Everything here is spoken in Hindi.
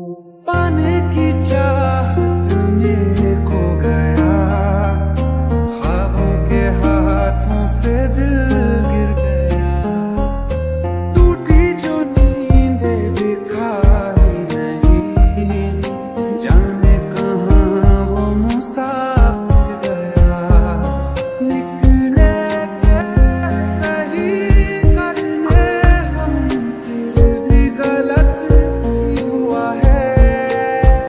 पाने